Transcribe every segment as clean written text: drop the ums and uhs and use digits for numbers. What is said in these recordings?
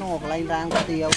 nó hoặc lên rang có tiêu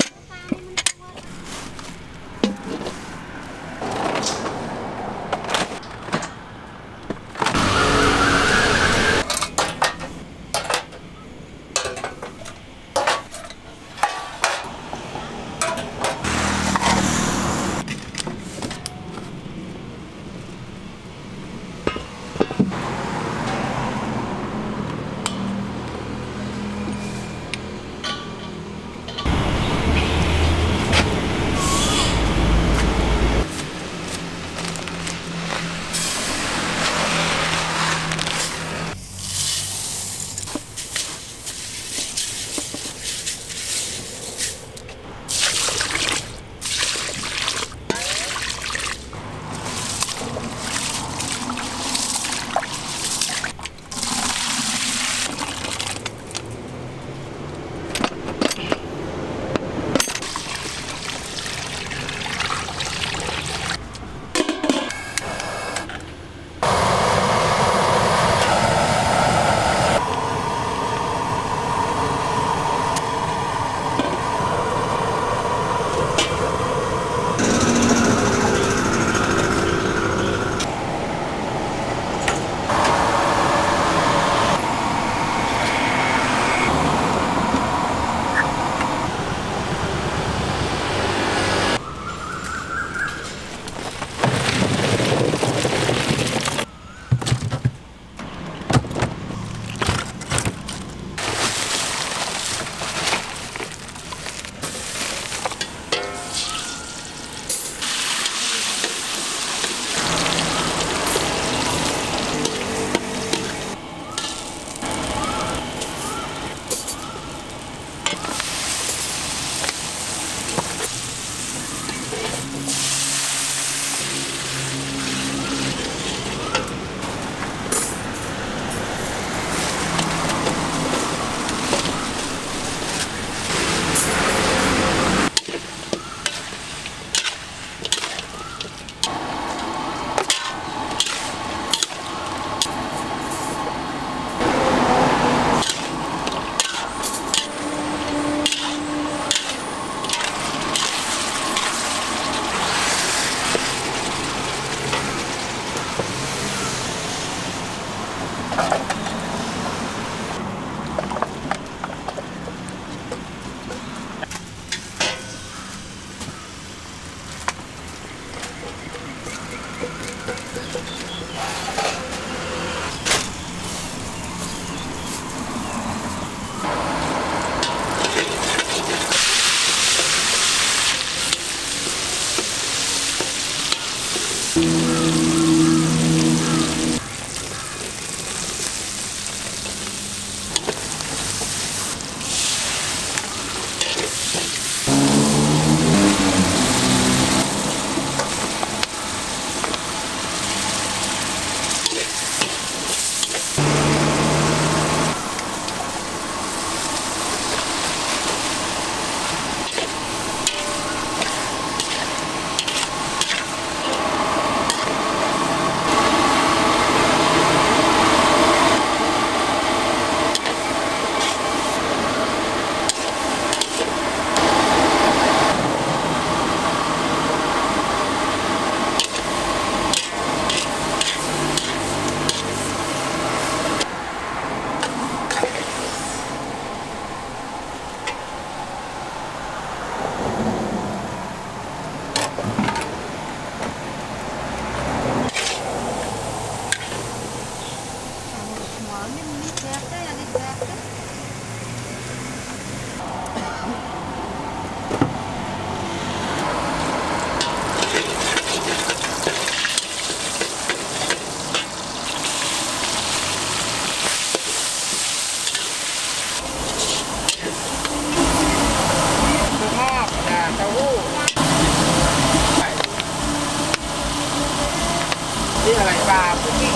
าพวกนี้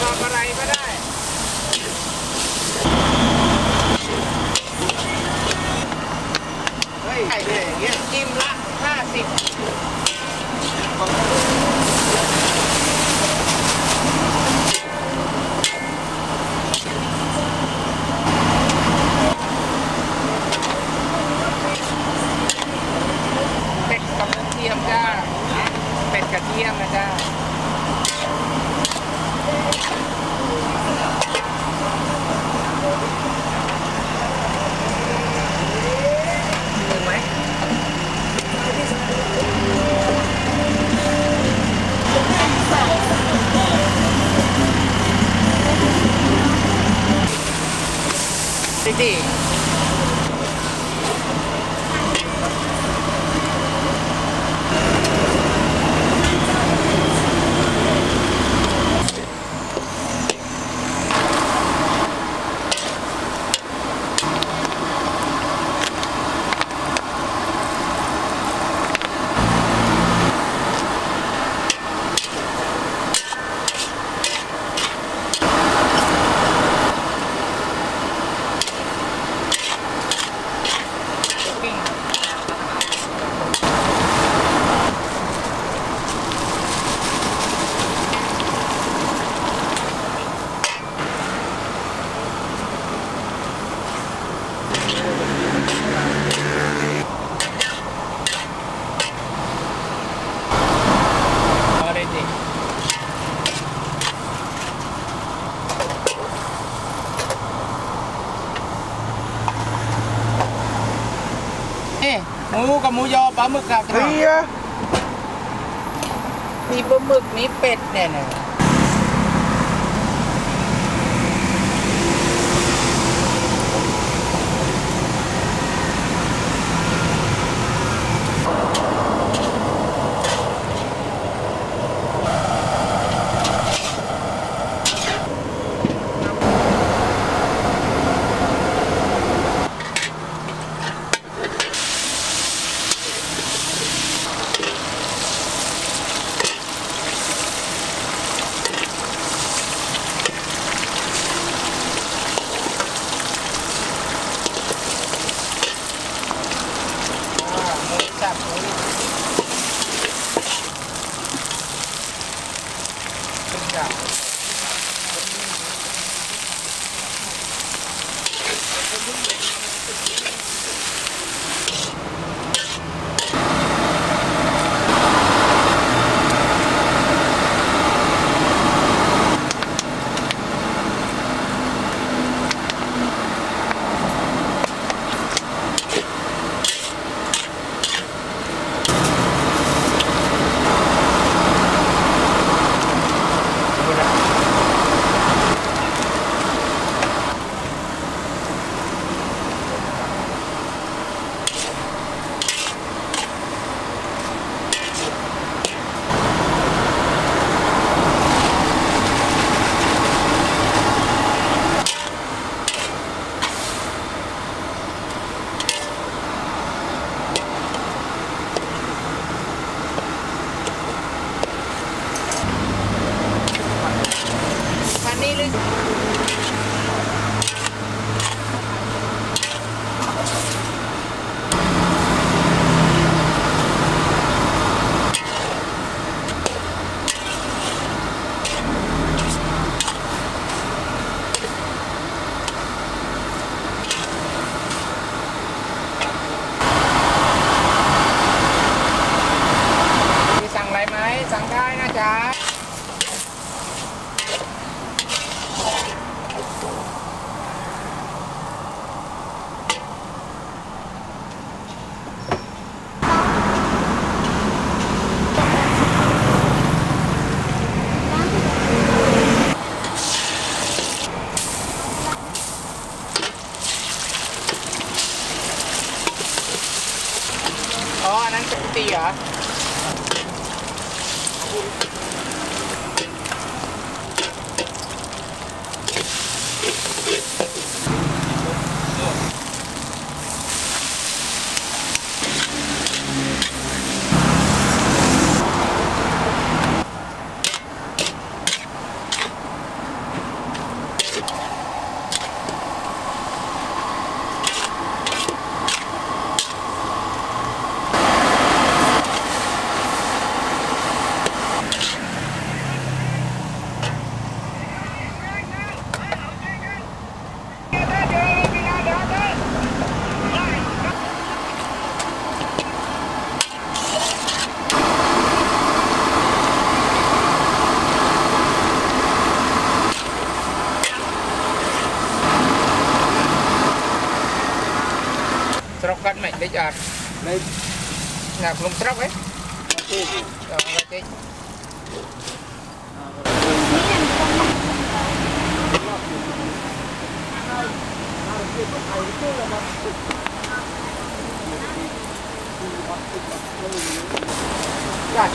ทำอะไรก็ได้เฮ้ยอย่างเงี้ยจิ้มละ50เป็ดกับกระเทียมจ้าเป็ดกระเทียมนะจ้าจริงหมูกับหมูยอปลาหมึกกับมีปลาหมึกมีเป็ดเนี่ย Bắt mạnh đấy chả. Đấy. Nạp lông tróc ấy. Rồi.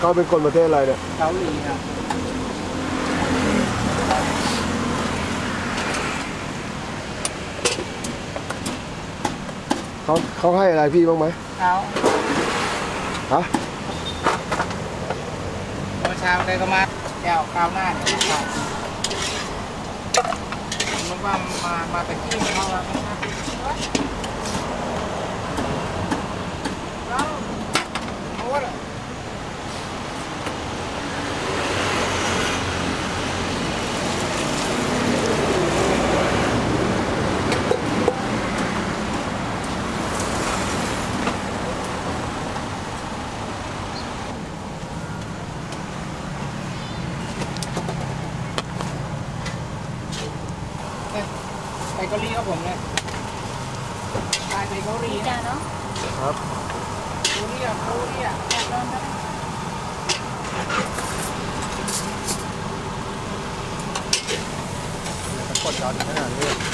เขาเป็นคนประเทศอะไรเนี่ยเกาหลีครับเขาให้อะไรพี่บ้างไหมเขาฮะเมื่อเช้าได้ก็มาแก้วก้าวหน้าเนี่ยนึกว่ามาแต่ที่เขาแล้ว กอรี่ครับผมเนี่ยลายเบเกอรี่จ้าเนาะครับโกรี่อ่ะอยากลองด้วยกดจอดขนาดนี้